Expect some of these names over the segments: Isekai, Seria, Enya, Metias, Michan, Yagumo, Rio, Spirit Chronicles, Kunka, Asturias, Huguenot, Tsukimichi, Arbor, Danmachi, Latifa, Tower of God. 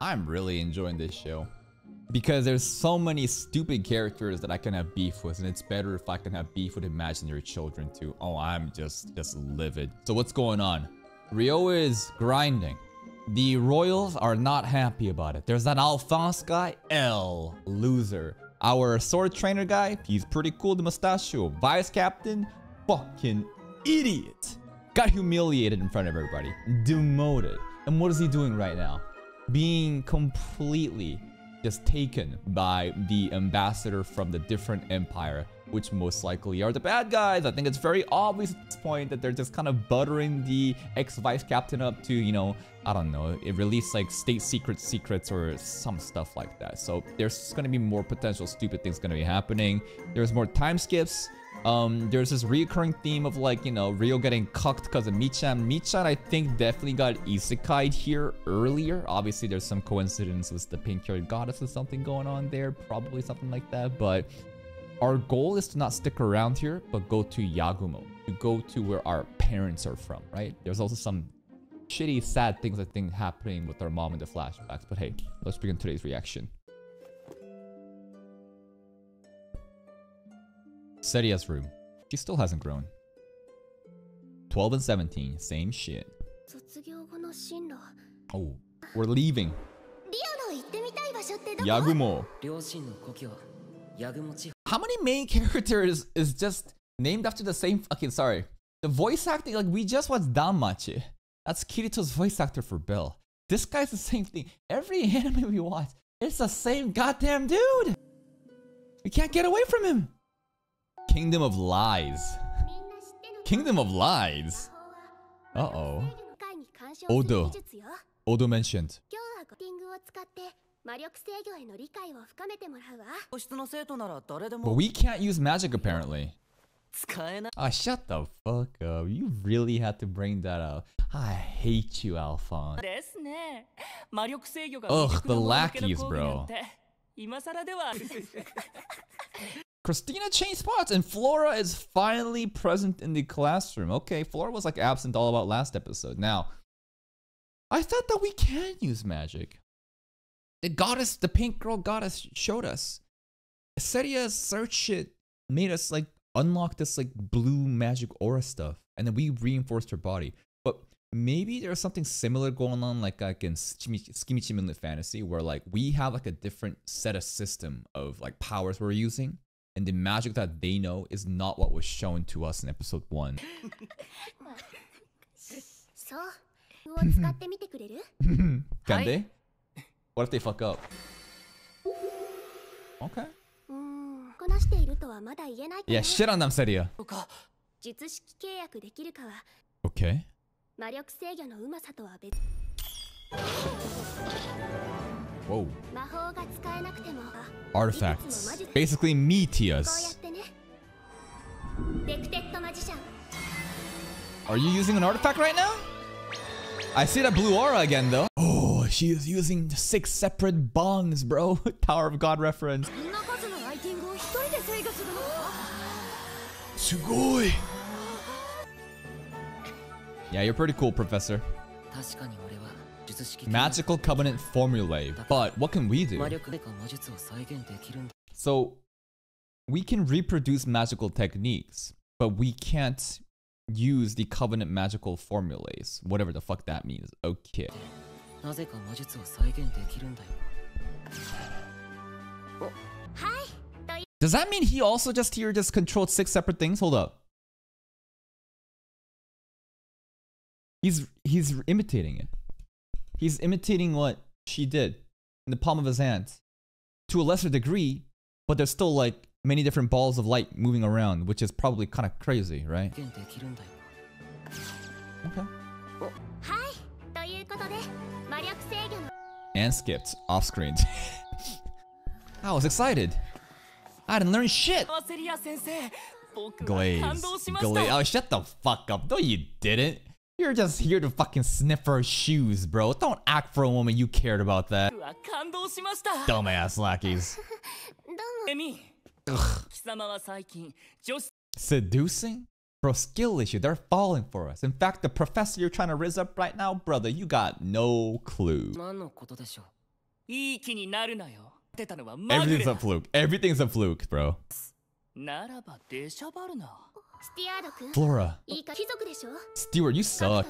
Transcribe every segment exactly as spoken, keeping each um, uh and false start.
I'm really enjoying this show because there's so many stupid characters that I can have beef with, and it's better if I can have beef with imaginary children too. Oh, I'm just just livid. So what's going on? Rio is grinding. The royals are not happy about it. There's that Alphonse guy, L, loser. Our sword trainer guy, he's pretty cool, the mustachio. Vice captain, fucking idiot. Got humiliated in front of everybody, demoted. And what is he doing right now? Being completely just taken by the ambassador from the different empire, which most likely are the bad guys. I think it's very obvious at this point that they're just kind of buttering the ex-vice captain up to, you know, I don't know, it released like state secret secrets or some stuff like that. So there's gonna be more potential stupid things gonna be happening. There's more time skips. Um, there's this recurring theme of like, you know, Rio getting cucked because of Michan. Michan, I think, definitely got isekai'd here earlier. Obviously, there's some coincidence with the pink-haired goddess or something going on there. Probably something like that, but our goal is to not stick around here, but go to Yagumo. To go to where our parents are from, right? There's also some shitty, sad things, I think, happening with our mom in the flashbacks. But hey, let's begin today's reaction. Seria's room. She still hasn't grown. twelve and seventeen, same shit. Oh, we're leaving. Yagumo. How many main characters is just named after the same fucking, sorry. The voice acting, like we just watched Danmachi. That's Kirito's voice actor for Bell. This guy's the same thing. Every anime we watch, it's the same goddamn dude. We can't get away from him. Kingdom of Lies. Kingdom of Lies? Uh-oh. Odo. Odo mentioned. But we can't use magic apparently. Oh, shut the fuck up. You really had to bring that up. I hate you, Alphonse. Ugh, the lackeys, bro. Christina changed spots and Flora is finally present in the classroom. Okay, Flora was like absent all about last episode. Now, I thought that we can use magic. The goddess, the pink girl goddess showed us. Seria's search shit made us like unlock this like blue magic aura stuff. And then we reinforced her body. But maybe there's something similar going on like, like in Tsukimichi Midnight Fantasy where like we have like a different set of system of like powers we're using. And the magic that they know is not what was shown to us in episode one. Can they? What if they fuck up? Okay. Yeah, shit on them, Seria. Okay. Whoa. Artifacts. Basically, Metias. Are you using an artifact right now? I see that blue aura again, though. Oh, she is using six separate bongs, bro. Tower of God reference. Sugoi. Yeah, you're pretty cool, Professor. Magical Covenant Formulae, but what can we do? So, we can reproduce magical techniques, but we can't use the Covenant Magical Formulae, whatever the fuck that means. Okay. Does that mean he also just here just controlled six separate things? Hold up. He's, he's imitating it. He's imitating what she did in the palm of his hand to a lesser degree, but there's still like many different balls of light moving around, which is probably kind of crazy, right? Okay. And skipped off screen. I was excited. I didn't learn shit. Glaze. Glaze. Oh, shut the fuck up. No, you didn't. You're just here to fucking sniff her shoes, bro. Don't act for a woman you cared about that. Dumbass lackeys. Ugh. Seducing? Bro, skill issue. They're falling for us. In fact, the professor you're trying to rizz up right now, brother, you got no clue. Everything's a fluke. Everything's a fluke, bro. Flora. Steward, you suck.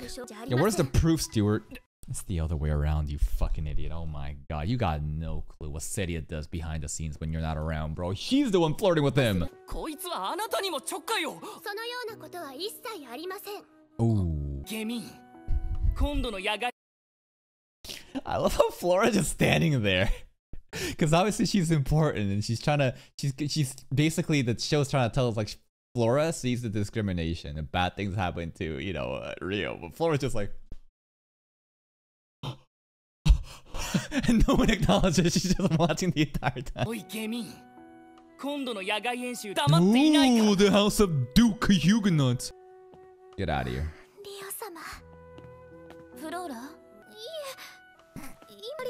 Yeah, where's the proof, Steward? It's the other way around, you fucking idiot. Oh my god, you got no clue what Seria does behind the scenes when you're not around, bro. She's the one flirting with him. Ooh. I love how Flora just standing there. Because obviously she's important and she's trying to... She's, she's basically... The show's trying to tell us, like, Flora sees the discrimination and bad things happen to, you know, uh, Rio. But Flora's just like... and no one acknowledges, she's just watching the entire time. Ooh, the house of Duke Huguenot. Get out of here.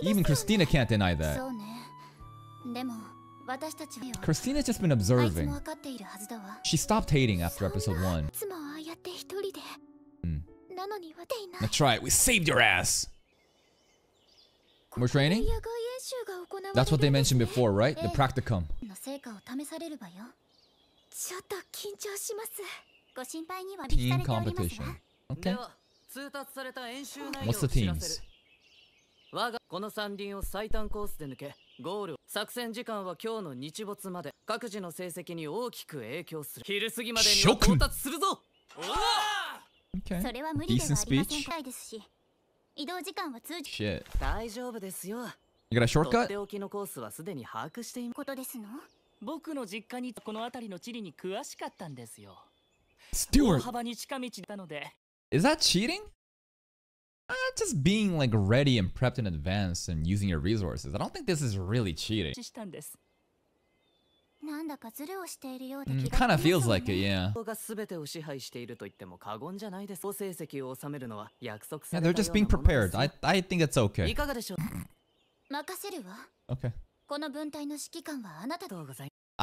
Even Christina can't deny that. Christina's just been observing. She stopped hating after episode one. Mm. That's right, we saved your ass! More training? That's what they mentioned before, right? The practicum. Team competition. Okay. What's the teams? Shoku! Okay. Decent speech. Shit. You got a shortcut? Stewart! Is that cheating? Uh, just being like ready and prepped in advance and using your resources. I don't think this is really cheating. Mm, kind of feels like it, yeah. Yeah, they're just being prepared. I, I think it's okay. Okay.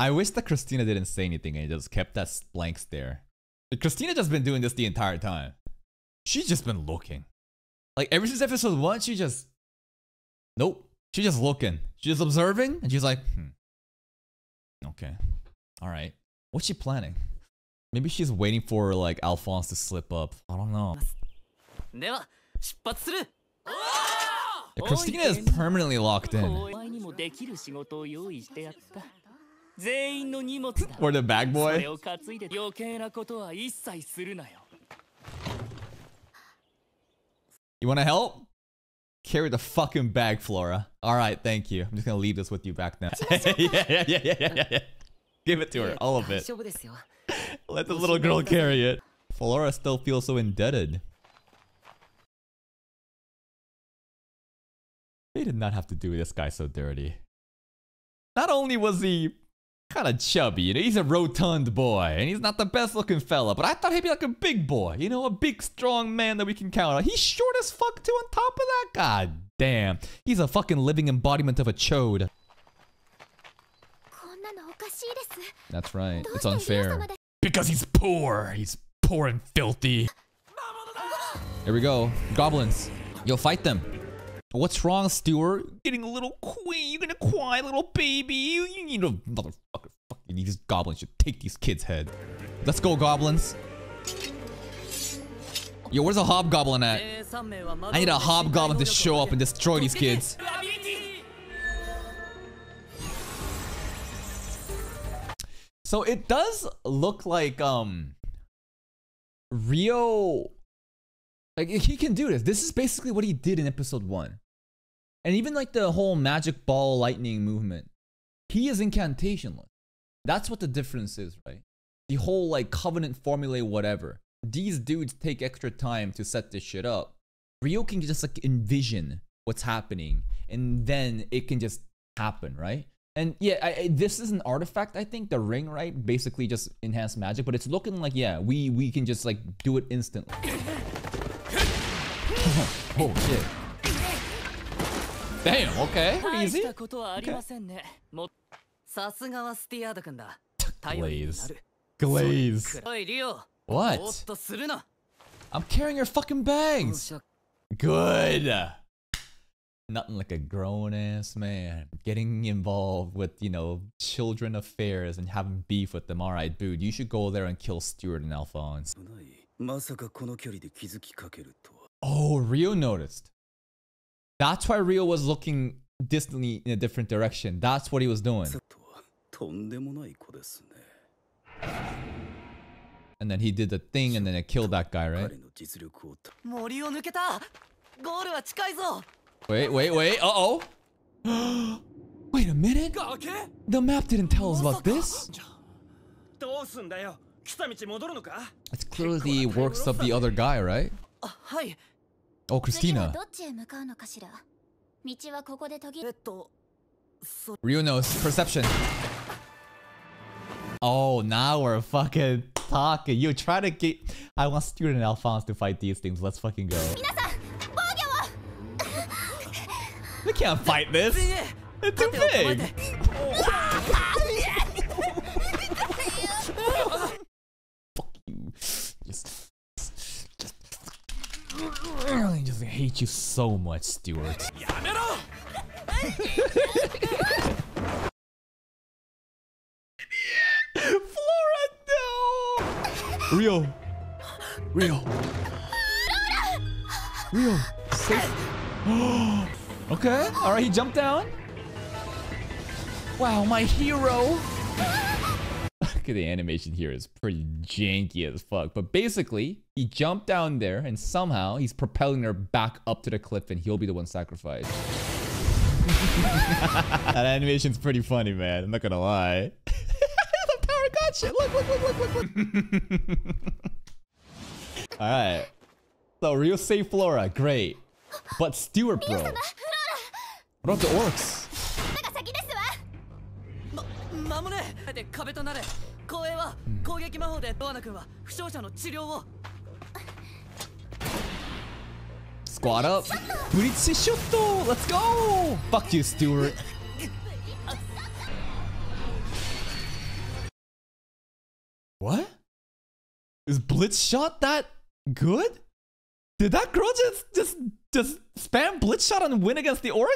I wish that Christina didn't say anything and just kept that blank stare. Christina just been doing this the entire time. She's just been looking. Like, ever since episode one, she just... Nope. She's just looking. She's just observing, and she's like, hmm. Okay. Alright. What's she planning? Maybe she's waiting for, like, Alphonse to slip up. I don't know. Yeah, Christina is permanently locked in. Or the bag boy? You wanna help? Carry the fucking bag, Flora. Alright, thank you. I'm just gonna leave this with you back now. yeah, yeah, yeah, yeah, yeah, yeah. Give it to her, all of it. Let the little girl carry it. Flora still feels so indebted. They did not have to do this guy so dirty. Not only was he kind of chubby, you know, he's a rotund boy, and he's not the best looking fella, but I thought he'd be like a big boy, you know, a big strong man that we can count on. He's short as fuck too on top of that. God damn. He's a fucking living embodiment of a chode. That's right. It's unfair. Because he's poor. He's poor and filthy. Here we go. Goblins. Yo, fight them. What's wrong, Stewart? Getting a little queen, you're gonna cry, little baby. You need a motherfucker. Fucking these goblins should take these kids' head. Let's go, goblins. Yo, where's a hobgoblin at? I need a hobgoblin to show up and destroy these kids. So it does look like um Rio, like he can do this. This is basically what he did in episode one. And even like the whole magic ball lightning movement, he is incantationless. That's what the difference is, right? The whole like covenant formulae, whatever. These dudes take extra time to set this shit up. Rio can just like envision what's happening and then it can just happen, right? And yeah, I, I, this is an artifact, I think, the ring, right? Basically just enhanced magic, but it's looking like, yeah, we, we can just like do it instantly. Oh shit. Damn, okay. Pretty easy. Okay. Glaze. Glaze. What? I'm carrying your fucking bags. Good. Nothing like a grown-ass man getting involved with, you know, children affairs and having beef with them. Alright, dude, you should go there and kill Stuart and Alphonse. Oh, Rio noticed. That's why Rio was looking distantly in a different direction. That's what he was doing. And then he did the thing and then it killed that guy, right? Wait, wait, wait, uh-oh. Wait a minute. The map didn't tell us about this. It's clearly works of the other guy, right? Oh, Christina. Rio knows. Perception. Oh, now we're fucking talking. You try to get... I want Student Alphonse to fight these things. Let's fucking go. We can't fight this. It's too big. Fuck you. Just, I just hate you so much, Stuart. Flora, no. Rio. Rio. Rio. Safe. Okay, alright, he jumped down. Wow, my hero. Okay, the animation here is pretty janky as fuck. But basically, he jumped down there and somehow he's propelling her back up to the cliff and he'll be the one sacrificed. That animation's pretty funny, man. I'm not gonna lie. The Tower of God shit. Look, look, look, look, look, look. Alright. So, Rio saved Flora. Great. But Stuart, bro. What about the orcs? Mm. Squad up. Let's go. Fuck you, Stuart. What? Is Blitz shot that good? Did that girl just just just spam Blitz shot and win against the orc?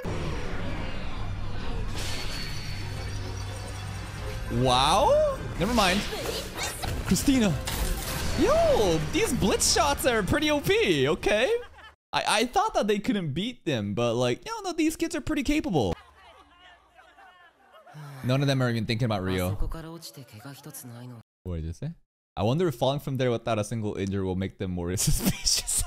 Wow. Never mind. Christina. Yo, these Blitz shots are pretty O P. Okay. I I thought that they couldn't beat them, but like, you know, no, these kids are pretty capable. None of them are even thinking about Rio. What did you say? I wonder if falling from there without a single injury will make them more suspicious.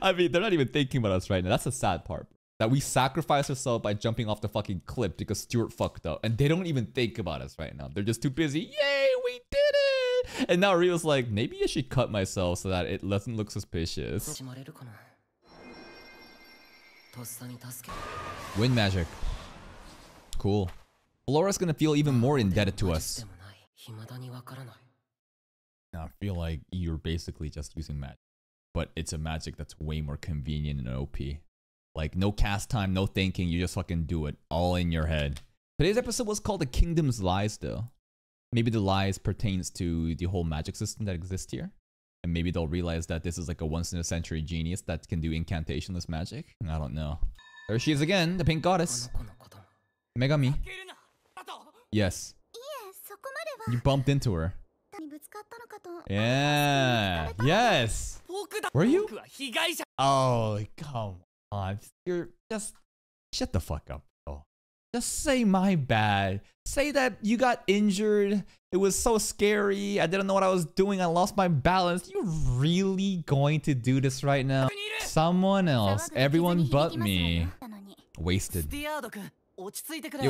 I mean, they're not even thinking about us right now. That's the sad part. That we sacrificed ourselves by jumping off the fucking cliff because Stuart fucked up. And they don't even think about us right now. They're just too busy. Yay, we did it! And now Rio's like, maybe I should cut myself so that it doesn't look suspicious. Wind magic. Cool. Flora's gonna feel even more indebted to us. I feel like you're basically just using magic. But it's a magic that's way more convenient and O P. Like, no cast time, no thinking, you just fucking do it. All in your head. Today's episode was called The Kingdom's Lies, though. Maybe the lies pertains to the whole magic system that exists here. And maybe they'll realize that this is like a once-in-a-century genius that can do incantationless magic. I don't know. There she is again, the pink goddess. Megami. Yes. You bumped into her. Yeah. Yes. Were you? Oh, come on. You're just... Shut the fuck up, bro. Just say my bad. Say that you got injured. It was so scary. I didn't know what I was doing. I lost my balance. You really going to do this right now? Someone else. Everyone but me. Wasted. Yo,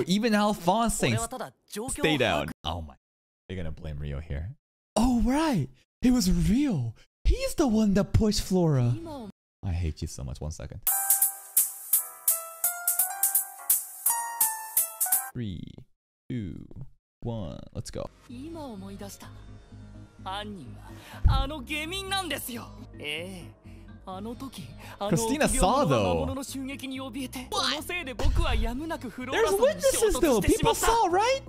even Alphonse saying stay down. Oh my. They're gonna blame Rio here. Oh, right. It was Rio. He's the one that pushed Flora. I hate you so much. One second. Three, two, one. Let's go. Christina saw, though. What? There's witnesses, though. People saw, right?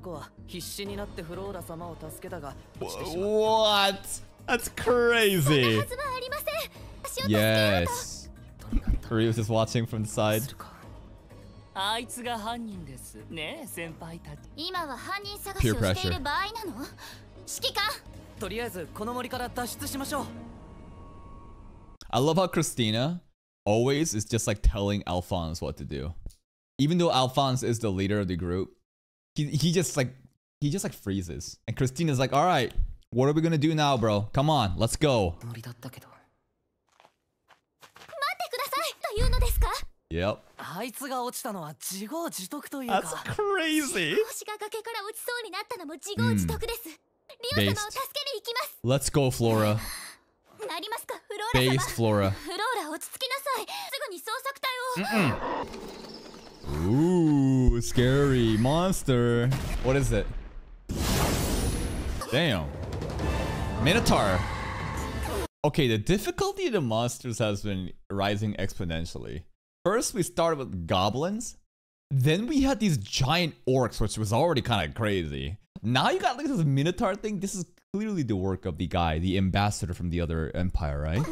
What? That's crazy. Yes. Ryu is watching from the side. Peer pressure. I love how Christina always is just like telling Alphonse what to do. Even though Alphonse is the leader of the group, he, he just like, he just like freezes. And Christina's like, all right, what are we gonna do now, bro? Come on, let's go. Yep. That's crazy. Mm. Based. Let's go, Flora. Based Flora. Mm-mm. Ooh, scary monster. What is it? Damn. Minotaur. Okay, the difficulty of the monsters has been rising exponentially. First, we started with goblins. Then we had these giant orcs, which was already kind of crazy. Now you got like this minotaur thing. This is clearly the work of the guy, the ambassador from the other empire, right?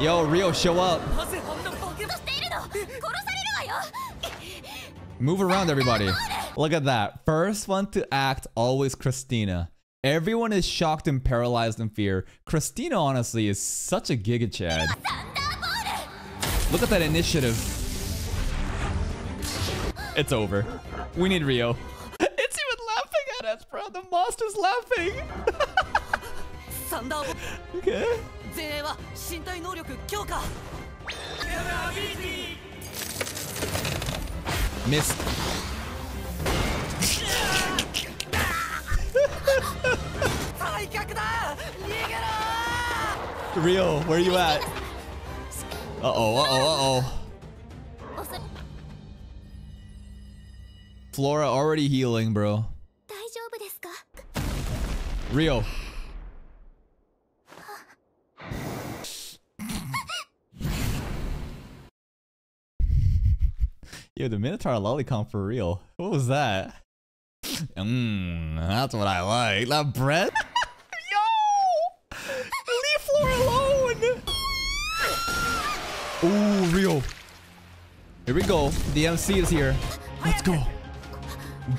Yo, Rio, show up. Move around, everybody. Look at that. First one to act, always Christina. Everyone is shocked and paralyzed in fear. Christina, honestly, is such a giga chad. Look at that initiative. It's over. We need Rio. It's even laughing at us, bro. The monster's laughing. Okay. Missed. Rio, where are you at? Uh oh, uh oh, uh oh. Flora already healing, bro. Rio. Yo, the Minotaur lollipop for real. What was that? Mmm, that's what I like. That bread? Yo! Leave Flora alone! Ooh, Rio. Here we go. The M C is here. Let's go.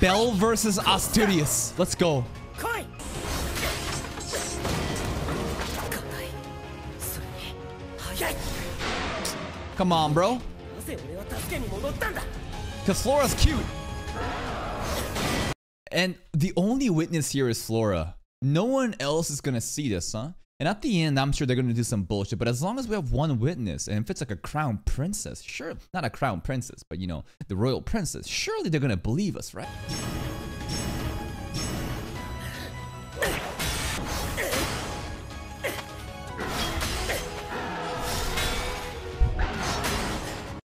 Bell versus Asturias. Let's go. Come on, bro. Because Flora's cute. And the only witness here is Flora. No one else is gonna see this, huh? And at the end, I'm sure they're gonna do some bullshit, but as long as we have one witness, and if it's like a crown princess, sure, not a crown princess, but you know, the royal princess, surely they're gonna believe us, right?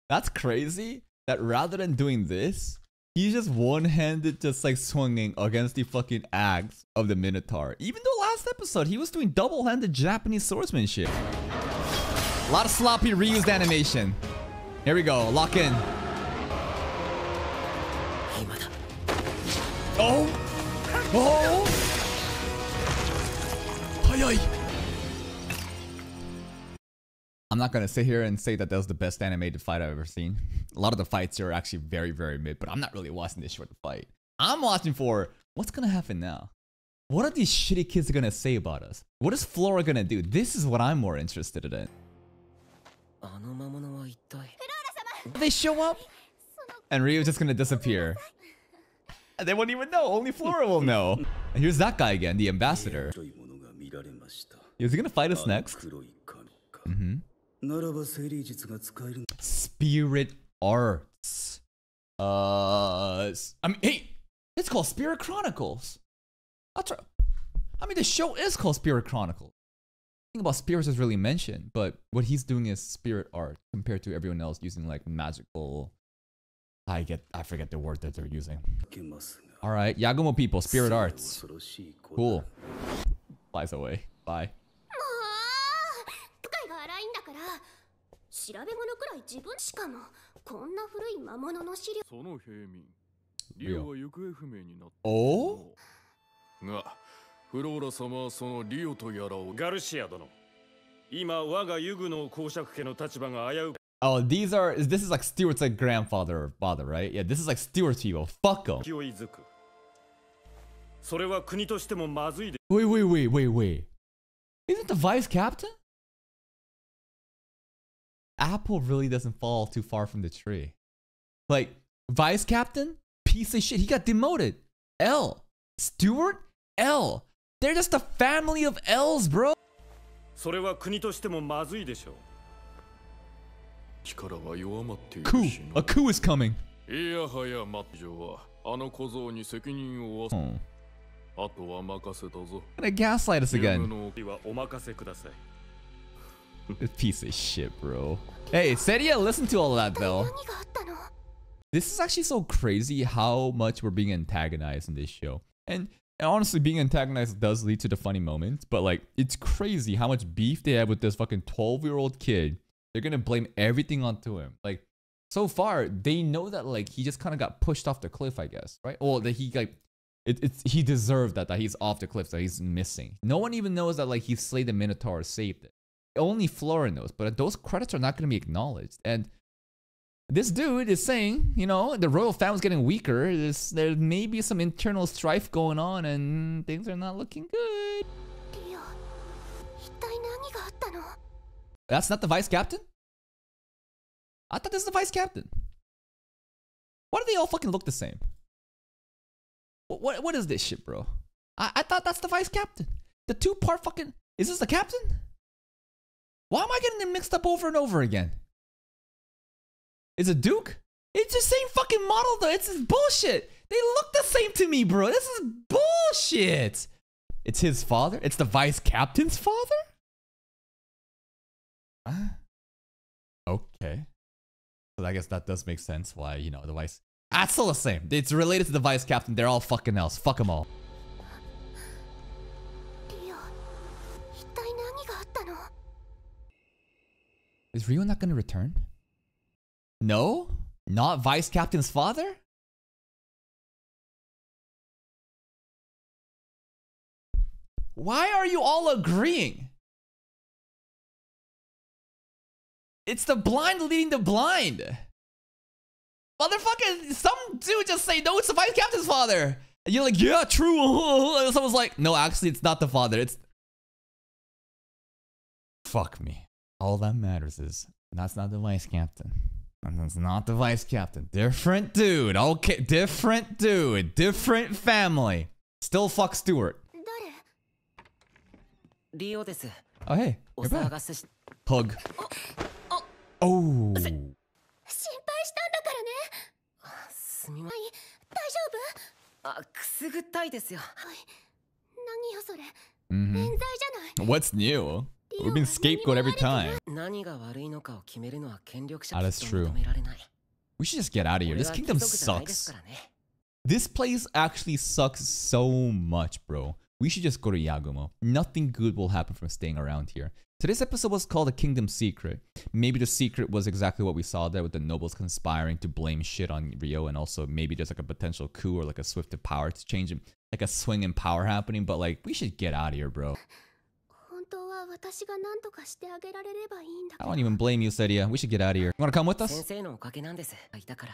That's crazy, that rather than doing this, he's just one-handed just like swinging against the fucking axe of the Minotaur. Even though last episode he was doing double-handed Japanese swordsmanship. A lot of sloppy reused animation. Here we go, lock in. Oh! Oh! I'm not gonna sit here and say that that was the best animated fight I've ever seen. A lot of the fights here are actually very, very mid, but I'm not really watching this short fight. I'm watching for what's gonna happen now. What are these shitty kids gonna say about us? What is Flora gonna do? This is what I'm more interested in. They show up, and Ryu's just gonna disappear. They won't even know. Only Flora will know. And here's that guy again, the ambassador. Is he gonna fight us next? Mm-hmm. Spirit arts. Uh, I mean, hey, it's called Spirit Chronicles. That's right. I mean, the show is called Spirit Chronicles. Nothing about spirits is really mentioned, but what he's doing is spirit art compared to everyone else using like magical. I get, I forget the word that they're using. All right, Yagumo people, spirit arts. Cool. Flies away. Bye. Rio. Oh? Oh, these are, this is like Stewart's like grandfather or father, right? Yeah, this is like Stewart's people. Fuck them. Wait, wait, wait, wait, wait. Isn't the vice captain? Apple really doesn't fall too far from the tree. Like, vice captain? Piece of shit. He got demoted. L. Stewart? L. They're just a family of L's, bro. Coup. A coup is coming. Oh. Gonna gaslight us again. Piece of shit, bro. Hey, Seria, listen to all that, though. This is actually so crazy how much we're being antagonized in this show. And, and honestly, being antagonized does lead to the funny moments. But, like, it's crazy how much beef they have with this fucking twelve-year-old kid. They're gonna blame everything onto him. Like, so far, they know that, like, he just kind of got pushed off the cliff, I guess, right? Or that he, like... It, it's, he deserved that, that he's off the cliff, that he's missing. No one even knows that, like, he slayed the Minotaur, saved it. Only Florin knows, but those credits are not going to be acknowledged. And this dude is saying, you know, the royal family's getting weaker. There's, there may be some internal strife going on, and things are not looking good. That's not the vice captain? I thought this was the vice captain. Why do they all fucking look the same? What, what what is this shit, bro? I, I thought that's the vice captain. The two-part fucking... Is this the captain? Why am I getting them mixed up over and over again? Is it Duke? It's the same fucking model, though. It's just bullshit. They look the same to me, bro. This is bullshit. It's his father? It's the vice captain's father? Huh? Okay. So I guess that does make sense why, you know, the vice... That's still the same. It's related to the vice captain. They're all fucking else. Fuck them all. Is Rio not gonna return? No? Not vice captain's father? Why are you all agreeing? It's the blind leading the blind. Motherfucker, some dude just say, no, it's the vice captain's father. And you're like, yeah, true. And someone's like, no, actually, it's not the father. It's... Fuck me. All that matters is, that's not the vice captain. And that's not the vice captain. Different dude. Okay, different dude. Different family. Still fuck Stewart. Oh, hey. You're back. Hug. Oh. Mm-hmm. What's new? We've been scapegoat every time. Ah, that's true. We should just get out of here. This kingdom sucks. This place actually sucks so much, bro. We should just go to Yagumo. Nothing good will happen from staying around here. Today's episode was called The Kingdom's Secret. Maybe the secret was exactly what we saw there with the nobles conspiring to blame shit on Rio, and also maybe there's like a potential coup or like a swift of power to change him, like a swing in power happening, but like we should get out of here, bro. I don't even blame you, Seria. We should get out of here. You wanna come with us? Aww.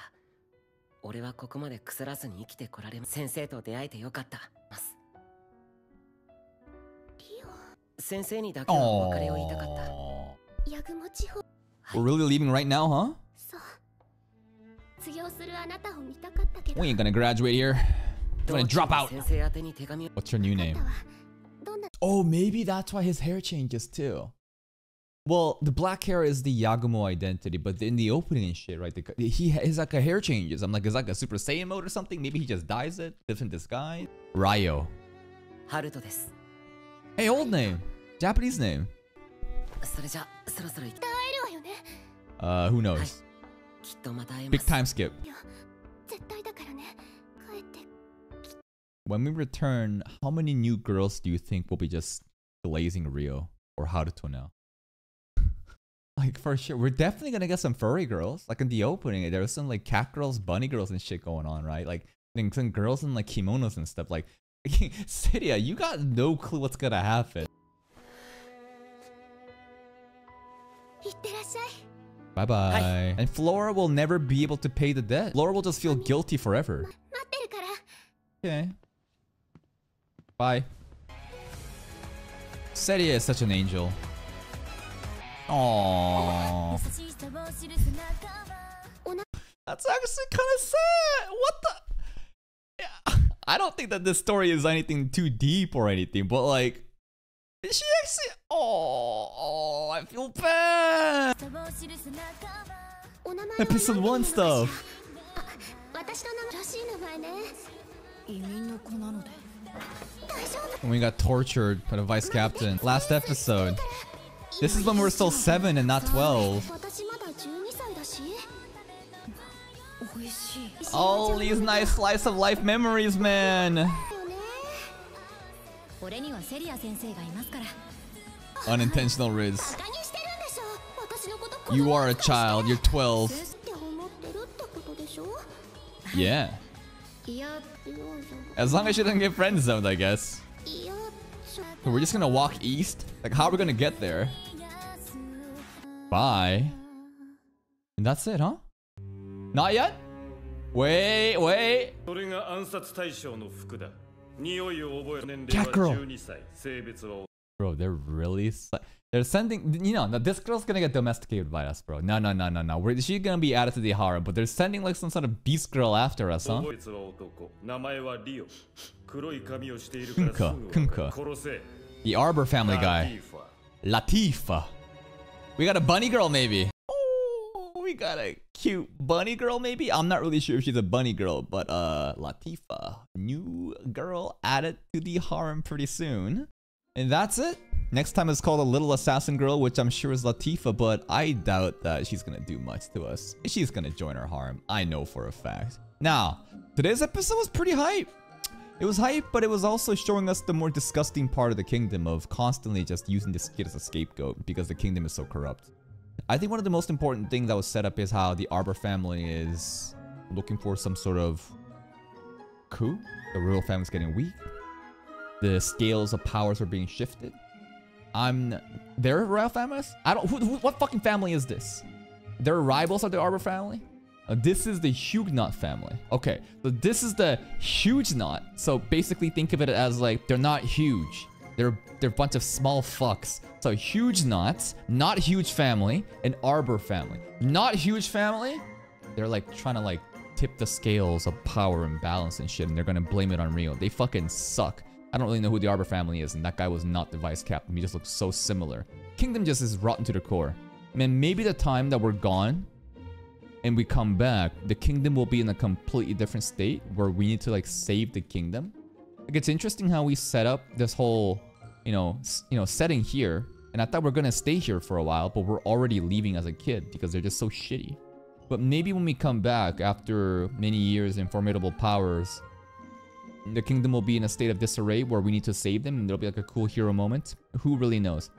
We're really leaving right now, huh? We ain't gonna graduate here. We're gonna drop out. What's your new name? Oh, maybe that's why his hair changes too. Well, the black hair is the Yagumo identity, but in the opening and shit, right? The, he his like a hair changes. I'm like, is that like a Super Saiyan mode or something? Maybe he just dyes it, lives in disguise. Ryo. Hey, old name. Japanese name. Uh, who knows? Big time skip. When we return, how many new girls do you think will be just glazing Rio or Haruto now? Like, for sure. We're definitely gonna get some furry girls. Like, in the opening, there was some, like, cat girls, bunny girls and shit going on, right? Like, some girls in, like, kimonos and stuff. Like, Seria, you got no clue what's gonna happen. Bye-bye. And Flora will never be able to pay the debt. Flora will just feel guilty forever. Okay. Bye. Seria is such an angel. Aww. That's actually kind of sad. What the? Yeah. I don't think that this story is anything too deep or anything, but like... Did she actually... Oh, oh, I feel bad. Episode one stuff. And we got tortured by the vice captain. Last episode. This is when we're still seven and not twelve. All these nice slice of life memories, man. Unintentional Riz. You are a child, you're twelve. Yeah. As long as you don't get friend zoned, I guess. But we're just gonna walk east? Like, how are we gonna get there? Bye. And that's it, huh? Not yet? Wait, wait. Catgirl. Bro, they're really... They're sending... You know, now this girl's gonna get domesticated by us, bro. No, no, no, no, no. We're, she's gonna be added to the horror, but they're sending like some sort of beast girl after us, huh? Kunka. Kunka. The Arbor family guy. Latifa. We got a bunny girl, maybe. Oh, we got a cute bunny girl, maybe? I'm not really sure if she's a bunny girl, but uh, Latifa. New girl added to the harem pretty soon. And that's it. Next time it's called a little assassin girl, which I'm sure is Latifa, but I doubt that she's gonna do much to us. She's gonna join our harem. I know for a fact. Now, today's episode was pretty hype. It was hype, but it was also showing us the more disgusting part of the kingdom of constantly just using this kid as a scapegoat because the kingdom is so corrupt. I think one of the most important things that was set up is how the Arbor family is looking for some sort of coup. The royal family's getting weak. The scales of powers are being shifted. I'm... They're royal families? I don't... Who, who, what fucking family is this? Their rivals are the Arbor family? Uh, this is the Huguenot family. Okay. So this is the Huguenot. So basically think of it as like, they're not huge. They're, they're a bunch of small fucks. So Huguenots, not huge family, and Arbor family. Not huge family? They're like trying to like tip the scales of power and balance and shit. And they're gonna blame it on Rio. They fucking suck. I don't really know who the Arbor family is, and that guy was not the vice captain. He just looks so similar. Kingdom just is rotten to the core. Man, maybe the time that we're gone and we come back, the kingdom will be in a completely different state where we need to like save the kingdom. Like it's interesting how we set up this whole, you know, you know, setting here. And I thought we we're gonna stay here for a while, but we're already leaving as a kid because they're just so shitty. But maybe when we come back after many years and formidable powers, the kingdom will be in a state of disarray where we need to save them, and there'll be like a cool hero moment. Who really knows?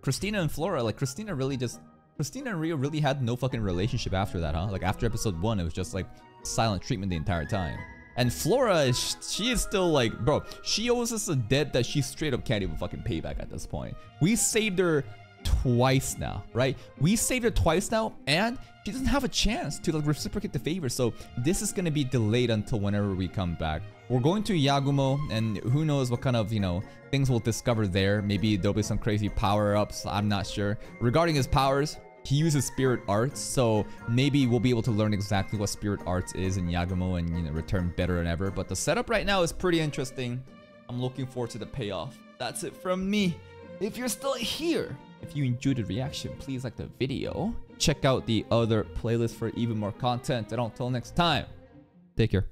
Christina and Flora, like Christina really just... Christina and Rio really had no fucking relationship after that, huh? Like after episode one, it was just like silent treatment the entire time. And Flora, she is still like, bro, she owes us a debt that she straight up can't even fucking pay back at this point. We saved her twice now, right? We saved her twice now, and she doesn't have a chance to like reciprocate the favor. So this is going to be delayed until whenever we come back. We're going to Yagumo, and who knows what kind of, you know, things we'll discover there. Maybe there'll be some crazy power-ups. I'm not sure. Regarding his powers, he uses spirit arts. So maybe we'll be able to learn exactly what spirit arts is in Yagumo and, you know, return better than ever. But the setup right now is pretty interesting. I'm looking forward to the payoff. That's it from me. If you're still here, if you enjoyed the reaction, please like the video. Check out the other playlist for even more content. And until next time, take care.